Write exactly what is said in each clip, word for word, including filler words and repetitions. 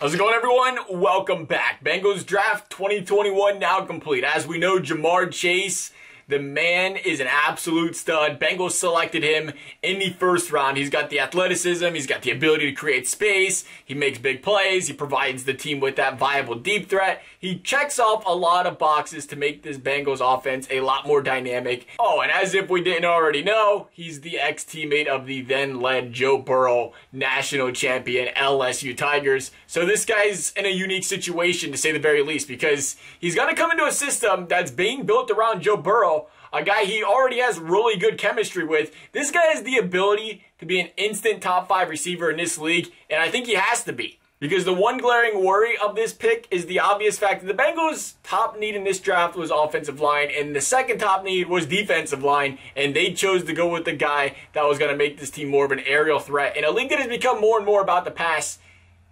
How's it going, everyone? Welcome back. Bengals Draft twenty twenty-one now complete. As we know, Ja'Marr Chase, the man is an absolute stud. Bengals selected him in the first round. He's got the athleticism. He's got the ability to create space. He makes big plays. He provides the team with that viable deep threat. He checks off a lot of boxes to make this Bengals offense a lot more dynamic. Oh, and as if we didn't already know, he's the ex-teammate of the then-led Joe Burrow national champion L S U Tigers. So this guy's in a unique situation, to say the very least, because he's going to come into a system that's being built around Joe Burrow, a guy he already has really good chemistry with. This guy has the ability to be an instant top five receiver in this league, and I think he has to be. Because the one glaring worry of this pick is the obvious fact that the Bengals' top need in this draft was offensive line, and the second top need was defensive line, and they chose to go with the guy that was going to make this team more of an aerial threat, and a league that has become more and more about the pass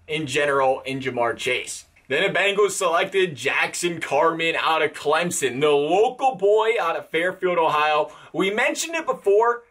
in general in Ja'Marr Chase. Then the Bengals selected Jackson Carman out of Clemson, the local boy out of Fairfield, Ohio. We mentioned it before.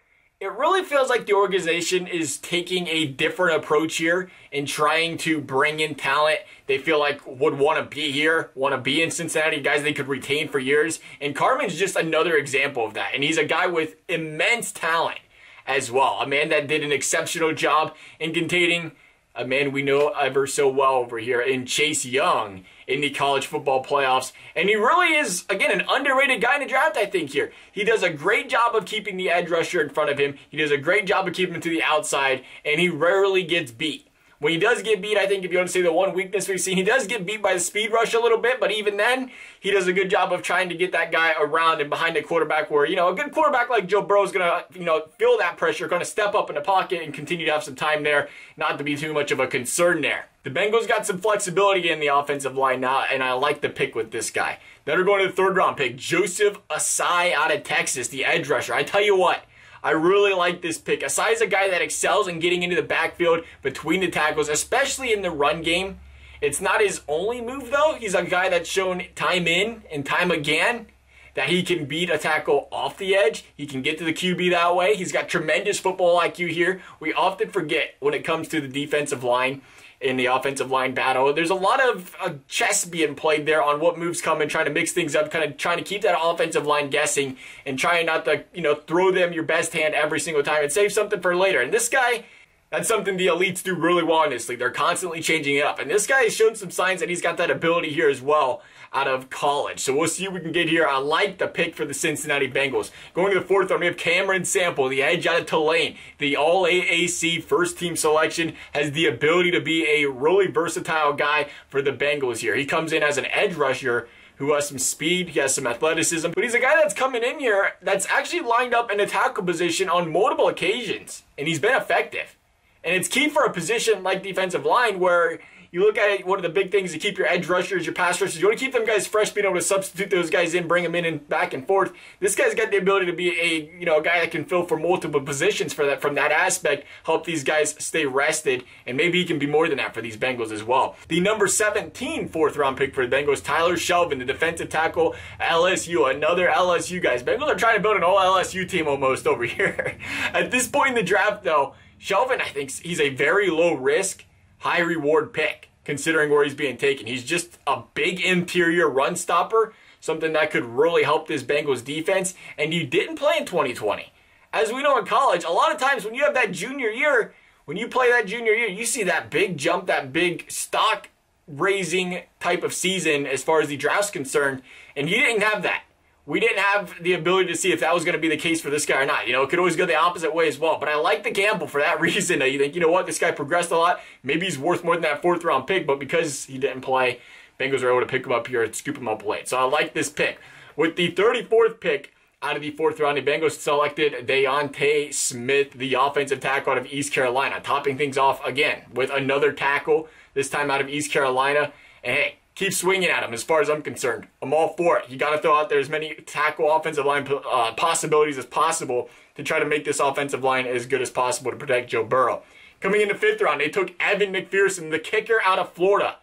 It really feels like the organization is taking a different approach here and trying to bring in talent they feel like would want to be here, want to be in Cincinnati, guys they could retain for years. And Carman's just another example of that. And he's a guy with immense talent as well, a man that did an exceptional job in containing a man we know ever so well over here in Chase Young in the college football playoffs. And he really is, again, an underrated guy in the draft, I think, here. He does a great job of keeping the edge rusher in front of him. He does a great job of keeping him to the outside, and he rarely gets beat. When he does get beat, I think if you want to say the one weakness we've seen, he does get beat by the speed rush a little bit, but even then, he does a good job of trying to get that guy around and behind a quarterback where, you know, a good quarterback like Joe Burrow is going to, you know, feel that pressure, going to step up in the pocket and continue to have some time there, not to be too much of a concern there. The Bengals got some flexibility in the offensive line now, and I like the pick with this guy. Then we're going to the third round pick, Joseph Asai out of Texas, the edge rusher. I tell you what, I really like this pick. Asai is a guy that excels in getting into the backfield between the tackles, especially in the run game. It's not his only move, though. He's a guy that's shown time in and time again that he can beat a tackle off the edge. He can get to the Q B that way. He's got tremendous football I Q here. We often forget when it comes to the defensive line in the offensive line battle. There's a lot of uh, chess being played there on what moves come and trying to mix things up, kind of trying to keep that offensive line guessing and trying not to, you know, throw them your best hand every single time and save something for later. And this guy, that's something the elites do really well in this league. They're constantly changing it up. And this guy has shown some signs that he's got that ability here as well out of college. So we'll see what we can get here. I like the pick for the Cincinnati Bengals. Going to the fourth round, we have Cameron Sample, the edge out of Tulane. The All A A C first-team selection, has the ability to be a really versatile guy for the Bengals here. He comes in as an edge rusher who has some speed, he has some athleticism, but he's a guy that's coming in here that's actually lined up in a tackle position on multiple occasions, and he's been effective. And it's key for a position like defensive line where you look at it, one of the big things to keep your edge rushers, your pass rushers, you want to keep them guys fresh, being able to substitute those guys in, bring them in and back and forth. This guy's got the ability to be a, you know, a guy that can fill for multiple positions for that, from that aspect, help these guys stay rested, and maybe he can be more than that for these Bengals as well. The number seventeen fourth round pick for the Bengals, Tyler Shelvin, the defensive tackle, L S U, another L S U guys. Bengals are trying to build an all L S U team almost over here. At this point in the draft, though, Shelvin, I think he's a very low-risk, high-reward pick, considering where he's being taken. He's just a big interior run stopper, something that could really help this Bengals defense, and you didn't play in twenty twenty. As we know in college, a lot of times when you have that junior year, when you play that junior year, you see that big jump, that big stock-raising type of season as far as the draft's concerned, and he didn't have that. We didn't have the ability to see if that was going to be the case for this guy or not. You know, it could always go the opposite way as well. But I like the gamble for that reason. You think, you know what, this guy progressed a lot. Maybe he's worth more than that fourth round pick. But because he didn't play, Bengals are able to pick him up here and scoop him up late. So I like this pick. With the thirty-fourth pick out of the fourth round, the Bengals selected Deontay Smith, the offensive tackle out of East Carolina. Topping things off again with another tackle, this time out of East Carolina. And hey, keep swinging at him as far as I'm concerned. I'm all for it. You got to throw out there as many tackle offensive line uh, possibilities as possible to try to make this offensive line as good as possible to protect Joe Burrow. Coming into fifth round, they took Evan McPherson, the kicker out of Florida.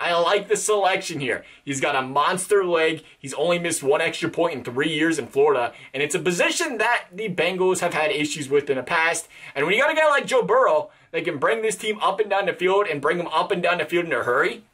I like the selection here. He's got a monster leg. He's only missed one extra point in three years in Florida, and it's a position that the Bengals have had issues with in the past. And when you got a guy like Joe Burrow, They can bring this team up and down the field and bring them up and down the field in a hurry.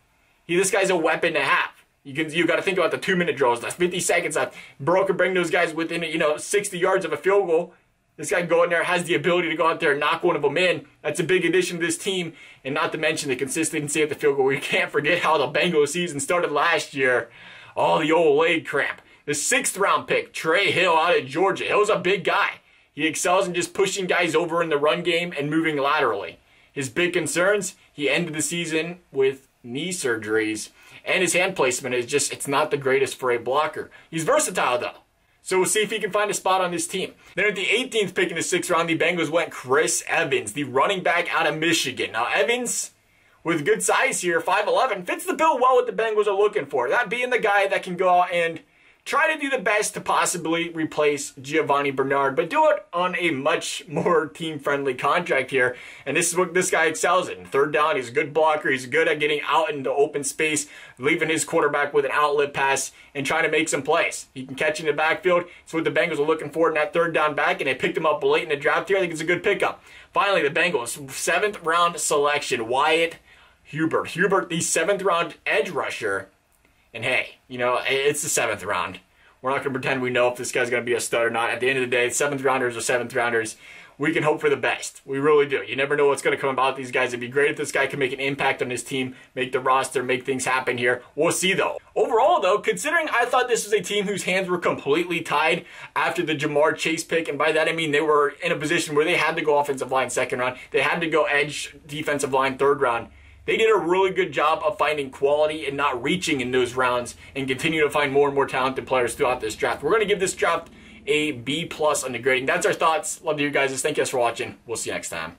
He, this guy's a weapon to have. You can, you got to think about the two-minute drills. That's fifty seconds left. Burrow can bring those guys within, you know, sixty yards of a field goal. This guy can go in there, has the ability to go out there and knock one of them in. That's a big addition to this team. And not to mention the consistency at the field goal. We can't forget how the Bengals season started last year. Oh, the old leg cramp. The sixth round pick, Trey Hill out of Georgia. Hill's a big guy. He excels in just pushing guys over in the run game and moving laterally. His big concerns, he ended the season with knee surgeries. And his hand placement is just, it's not the greatest for a blocker. He's versatile, though. So we'll see if he can find a spot on this team. Then at the eighteenth pick in the sixth round, the Bengals went Chris Evans, the running back out of Michigan. Now, Evans, with good size here, five eleven, fits the bill well what the Bengals are looking for. That being the guy that can go out and try to do the best to possibly replace Giovanni Bernard, but do it on a much more team-friendly contract here. And this is what this guy excels in. Third down, he's a good blocker. He's good at getting out into open space, leaving his quarterback with an outlet pass, and trying to make some plays. He can catch in the backfield. It's what the Bengals are looking for in that third down back, and they picked him up late in the draft here. I think it's a good pickup. Finally, the Bengals, seventh-round selection, Wyatt Hubert. Hubert, the seventh-round edge rusher. And hey, you know, it's the seventh round. We're not going to pretend we know if this guy's going to be a stud or not. At the end of the day, seventh rounders are seventh rounders. We can hope for the best. We really do. You never know what's going to come about these guys. It'd be great if this guy can make an impact on his team, make the roster, make things happen here. We'll see, though. Overall, though, considering I thought this was a team whose hands were completely tied after the Ja'Marr Chase pick, and by that I mean they were in a position where they had to go offensive line second round. They had to go edge defensive line third round. They did a really good job of finding quality and not reaching in those rounds and continue to find more and more talented players throughout this draft. We're going to give this draft a B plus on the grading. That's our thoughts. Love to hear you guys. Thank you guys for watching. We'll see you next time.